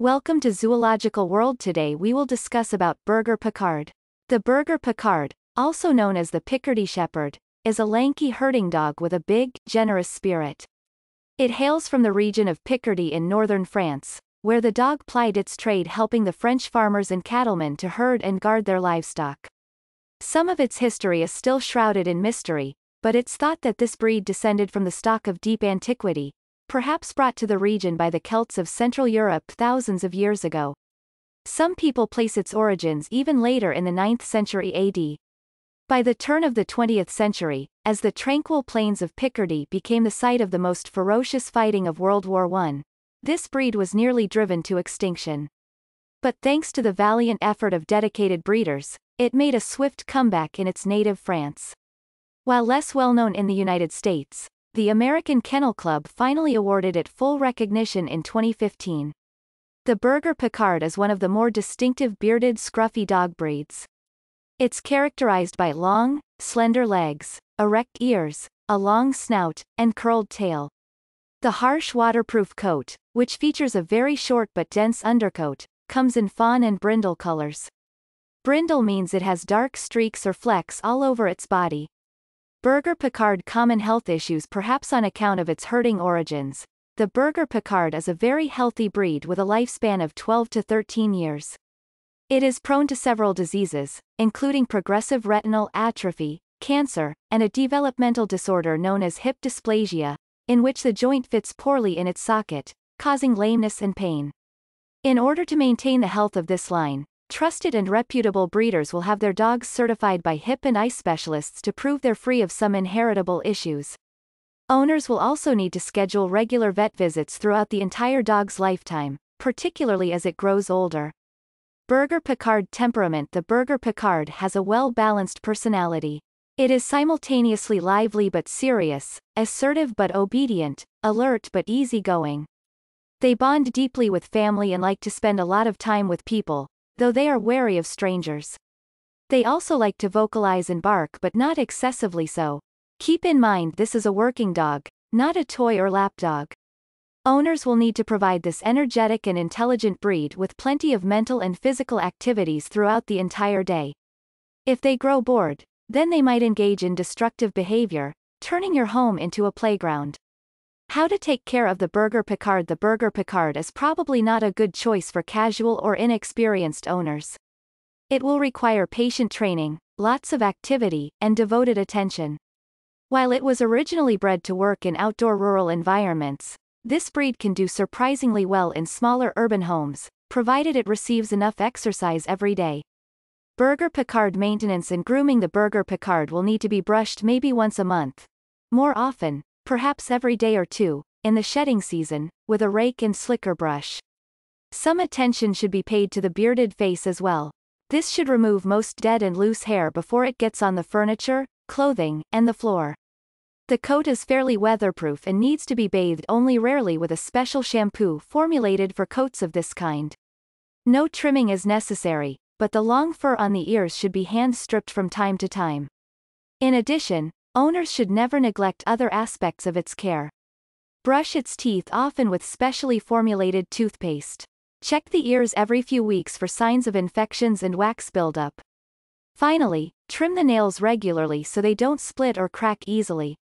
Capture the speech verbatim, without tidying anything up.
Welcome to Zoological World. Today we will discuss about Berger Picard. The Berger Picard, also known as the Picardy Shepherd, is a lanky herding dog with a big, generous spirit. It hails from the region of Picardy in northern France, where the dog plied its trade helping the French farmers and cattlemen to herd and guard their livestock. Some of its history is still shrouded in mystery, but it's thought that this breed descended from the stock of deep antiquity, perhaps brought to the region by the Celts of Central Europe thousands of years ago. Some people place its origins even later in the ninth century A D. By the turn of the twentieth century, as the tranquil plains of Picardy became the site of the most ferocious fighting of World War One, this breed was nearly driven to extinction. But thanks to the valiant effort of dedicated breeders, it made a swift comeback in its native France. While less well-known in the United States, the American Kennel Club finally awarded it full recognition in twenty fifteen. The Berger Picard is one of the more distinctive bearded scruffy dog breeds. It's characterized by long, slender legs, erect ears, a long snout, and curled tail. The harsh waterproof coat, which features a very short but dense undercoat, comes in fawn and brindle colors. Brindle means it has dark streaks or flecks all over its body. Berger Picard common health issues. Perhaps on account of its herding origins, the Berger Picard is a very healthy breed with a lifespan of twelve to thirteen years. It is prone to several diseases, including progressive retinal atrophy, cancer, and a developmental disorder known as hip dysplasia, in which the joint fits poorly in its socket, causing lameness and pain. In order to maintain the health of this line, trusted and reputable breeders will have their dogs certified by hip and eye specialists to prove they're free of some inheritable issues. Owners will also need to schedule regular vet visits throughout the entire dog's lifetime, particularly as it grows older. Berger Picard temperament. The Berger Picard has a well-balanced personality. It is simultaneously lively but serious, assertive but obedient, alert but easygoing. They bond deeply with family and like to spend a lot of time with people, though they are wary of strangers. They also like to vocalize and bark, but not excessively so. Keep in mind this is a working dog, not a toy or lap dog. Owners will need to provide this energetic and intelligent breed with plenty of mental and physical activities throughout the entire day. If they grow bored, then they might engage in destructive behavior, turning your home into a playground. How to take care of the Berger Picard. The Berger Picard is probably not a good choice for casual or inexperienced owners. It will require patient training, lots of activity, and devoted attention. While it was originally bred to work in outdoor rural environments, this breed can do surprisingly well in smaller urban homes, provided it receives enough exercise every day. Berger Picard maintenance and grooming. The Berger Picard will need to be brushed maybe once a month, more often, perhaps every day or two, in the shedding season, with a rake and slicker brush. Some attention should be paid to the bearded face as well. This should remove most dead and loose hair before it gets on the furniture, clothing, and the floor. The coat is fairly weatherproof and needs to be bathed only rarely with a special shampoo formulated for coats of this kind. No trimming is necessary, but the long fur on the ears should be hand-stripped from time to time. In addition, owners should never neglect other aspects of its care. Brush its teeth often with specially formulated toothpaste. Check the ears every few weeks for signs of infections and wax buildup. Finally, trim the nails regularly so they don't split or crack easily.